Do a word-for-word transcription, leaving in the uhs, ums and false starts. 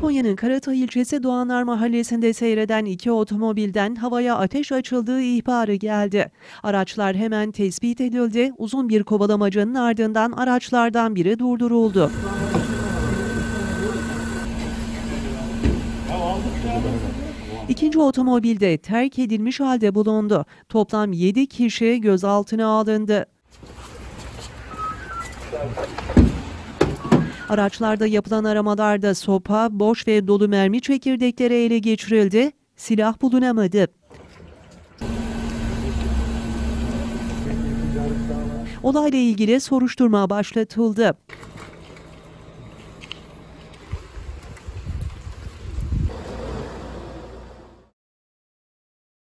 Konya'nın Karatay ilçesi Doğanlar Mahallesi'nde seyreden iki otomobilden havaya ateş açıldığı ihbarı geldi. Araçlar hemen tespit edildi. Uzun bir kovalamacanın ardından araçlardan biri durduruldu. İkinci otomobilde terk edilmiş halde bulundu. Toplam yedi kişi gözaltına alındı. Araçlarda yapılan aramalarda sopa, boş ve dolu mermi çekirdekleri ele geçirildi, silah bulunamadı. Olayla ilgili soruşturma başlatıldı.